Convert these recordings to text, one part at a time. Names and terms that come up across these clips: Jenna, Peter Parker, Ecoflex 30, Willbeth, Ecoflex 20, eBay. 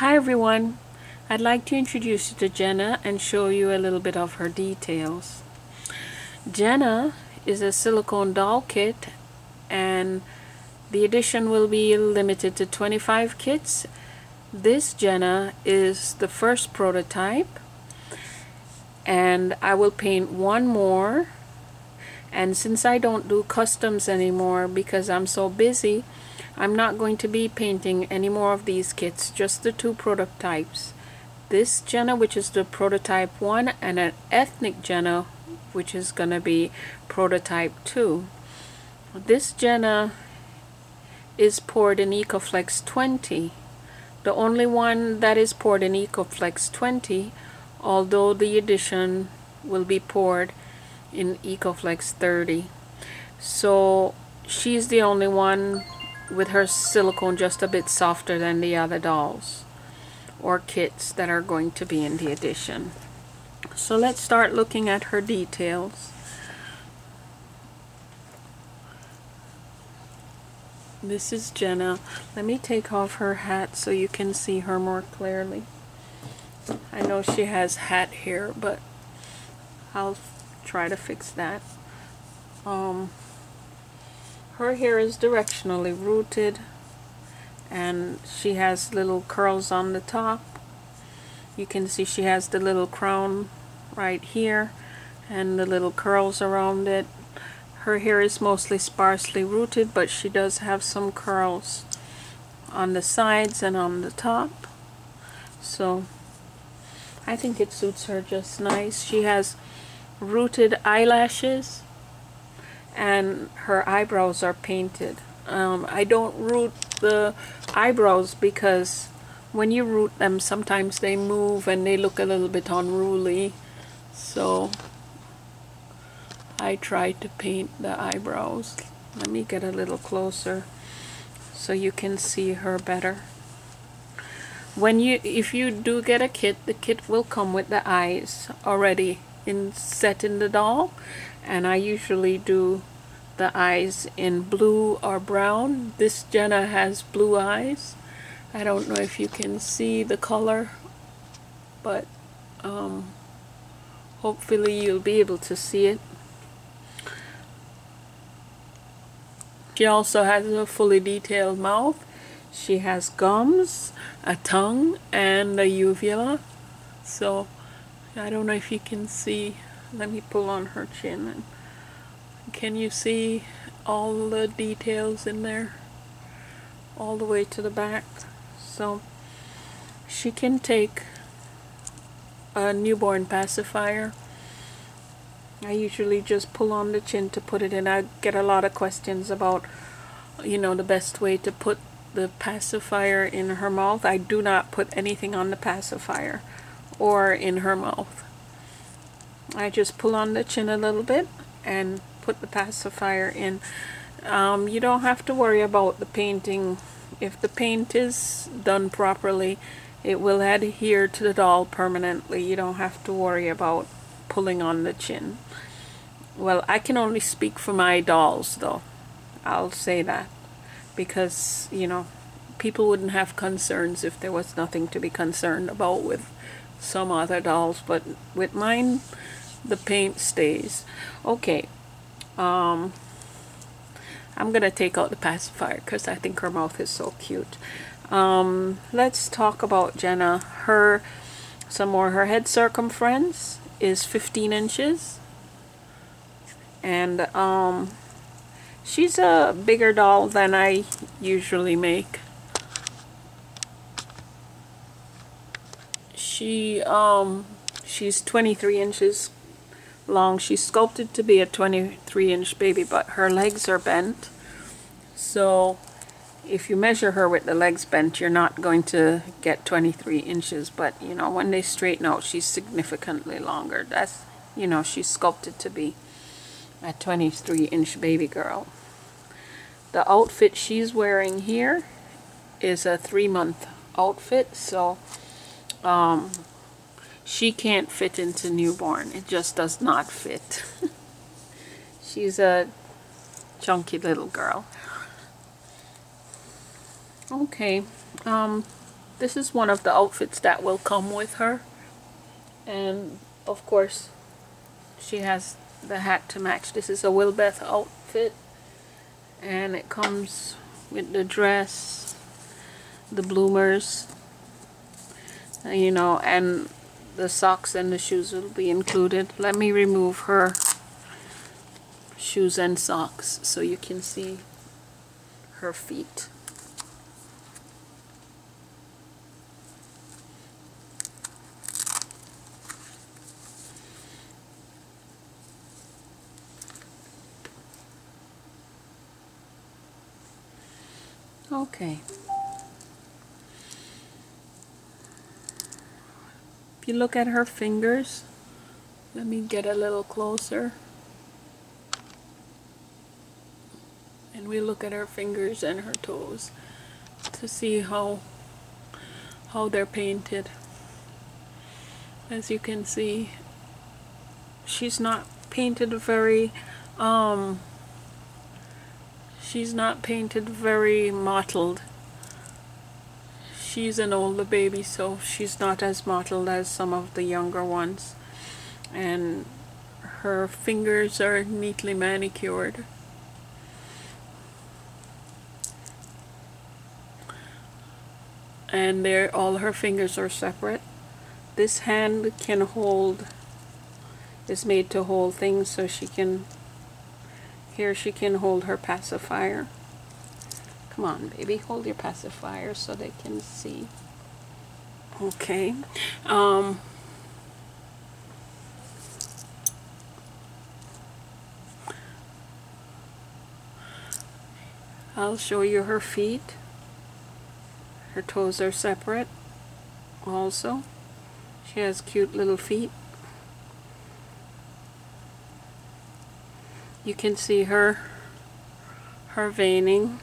Hi everyone, I'd like to introduce you to Jenna and show you a little bit of her details. Jenna is a silicone doll kit and the edition will be limited to 25 kits. This Jenna is the first prototype and I will paint one more, and since I don't do customs anymore because I'm so busy, I'm not going to be painting any more of these kits, just the two prototypes. This Jenna, which is the prototype 1, and an ethnic Jenna, which is going to be prototype 2. This Jenna is poured in Ecoflex 20. The only one that is poured in Ecoflex 20, although the edition will be poured in Ecoflex 30. So she's the only one with her silicone just a bit softer than the other dolls or kits that are going to be in the edition. So let's start looking at her details. This is Jenna. Let me take off her hat so you can see her more clearly. I know she has hat hair, but I'll try to fix that. Her hair is directionally rooted and she has little curls on the top. You can see she has the little crown right here and the little curls around it. Her hair is mostly sparsely rooted, but she does have some curls on the sides and on the top. So I think it suits her just nice. She has rooted eyelashes and her eyebrows are painted. I don't root the eyebrows because when you root them sometimes they move and they look a little bit unruly, so I try to paint the eyebrows. Let me get a little closer so you can see her better. If you do get a kit, the kit will come with the eyes already set in the doll, and I usually do the eyes in blue or brown. This Jenna has blue eyes. I don't know if you can see the color, but hopefully you'll be able to see it. She also has a fully detailed mouth. She has gums, a tongue, and a uvula. So I don't know if you can see. Let me pull on her chin. And can you see all the details in there? All the way to the back. So she can take a newborn pacifier. I usually just pull on the chin to put it in. I get a lot of questions about, you know, the best way to put the pacifier in her mouth. I do not put anything on the pacifier or in her mouth. I just pull on the chin a little bit and put the pacifier in. You don't have to worry about the painting. If the paint is done properly, it will adhere to the doll permanently. You don't have to worry about pulling on the chin. Well, I can only speak for my dolls though. I'll say that because, you know, people wouldn't have concerns if there was nothing to be concerned about with some other dolls, but with mine the paint stays. Okay, I'm gonna take out the pacifier because I think her mouth is so cute. Let's talk about Jenna. Her head circumference is 15 inches, and she's a bigger doll than I usually make. She's 23 inches long. She's sculpted to be a 23-inch baby, but her legs are bent. So if you measure her with the legs bent, you're not going to get 23 inches. But, you know, when they straighten out, she's significantly longer. That's, you know, she's sculpted to be a 23-inch baby girl. The outfit she's wearing here is a 3-month outfit, so she can't fit into newborn. It just does not fit. She's a chunky little girl. Okay, This is one of the outfits that will come with her, and of course she has the hat to match. This is a Willbeth outfit, and it comes with the dress, the bloomers, you know, and the socks and the shoes will be included. Let me remove her shoes and socks so you can see her feet. Okay. If you look at her fingers, let me get a little closer. And we look at her fingers and her toes to see how they're painted. As you can see, she's not painted very mottled. She's an older baby, so she's not as mottled as some of the younger ones. And her fingers are neatly manicured. And all her fingers are separate. This hand is made to hold things, so she can, here she can hold her pacifier. Come on, baby, hold your pacifier so they can see. Okay. I'll show you her feet. Her toes are separate also. She has cute little feet. You can see her veining.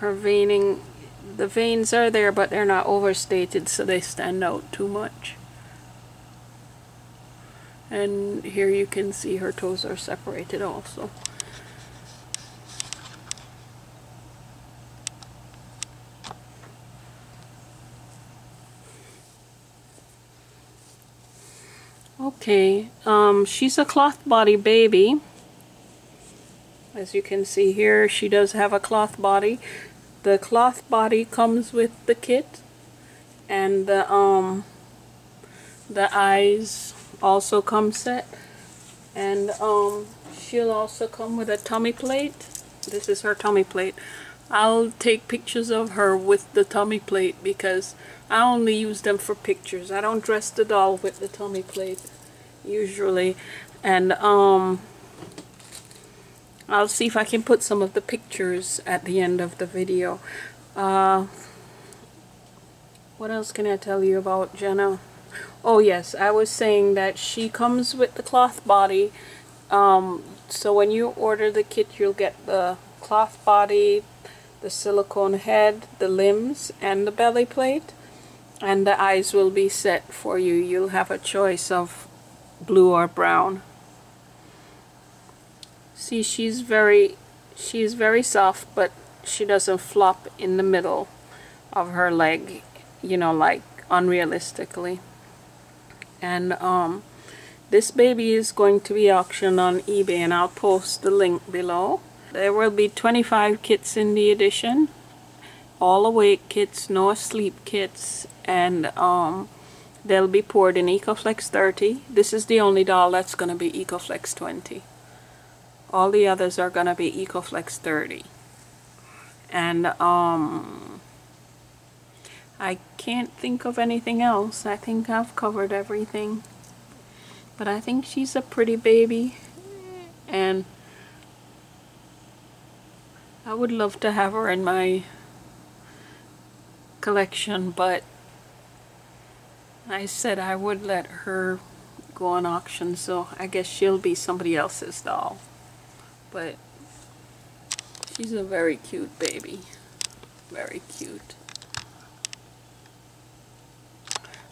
The veins are there, but they're not overstated, so they stand out too much. And here you can see her toes are separated also. Okay, she's a cloth body baby. As you can see here, she does have a cloth body. The cloth body comes with the kit, and the eyes also come set, and she'll also come with a tummy plate. This is her tummy plate. I'll take pictures of her with the tummy plate because I only use them for pictures. I don't dress the doll with the tummy plate usually, and I'll see if I can put some of the pictures at the end of the video. What else can I tell you about Jenna? Oh yes, I was saying that she comes with the cloth body, so when you order the kit you'll get the cloth body, the silicone head, the limbs, and the belly plate, and the eyes will be set for you. You'll have a choice of blue or brown. See, she's very soft, but she doesn't flop in the middle of her leg, you know, like unrealistically. And this baby is going to be auctioned on eBay, and I'll post the link below. There will be 25 kits in the edition, all awake kits, no asleep kits, and they'll be poured in Ecoflex 30. This is the only doll that's going to be Ecoflex 20. All the others are going to be Ecoflex 30. And I can't think of anything else. I think I've covered everything. But I think she's a pretty baby, and I would love to have her in my collection, but I said I would let her go on auction, so I guess she'll be somebody else's doll. But she's a very cute baby. Very cute.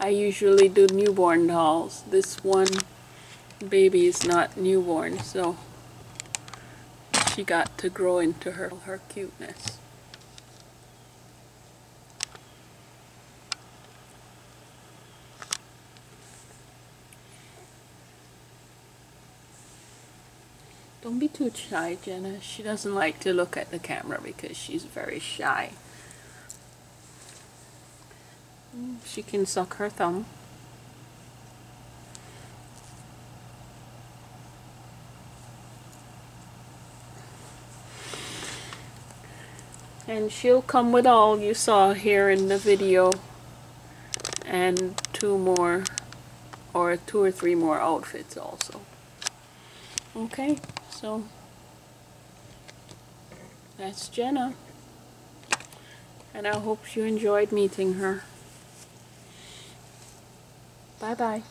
I usually do newborn dolls. This one baby is not newborn, so she got to grow into her cuteness. Don't be too shy, Jenna. She doesn't like to look at the camera because she's very shy. She can suck her thumb. And she'll come with all you saw here in the video and two or three more outfits also. Okay, so that's Jenna, and I hope you enjoyed meeting her. Bye bye.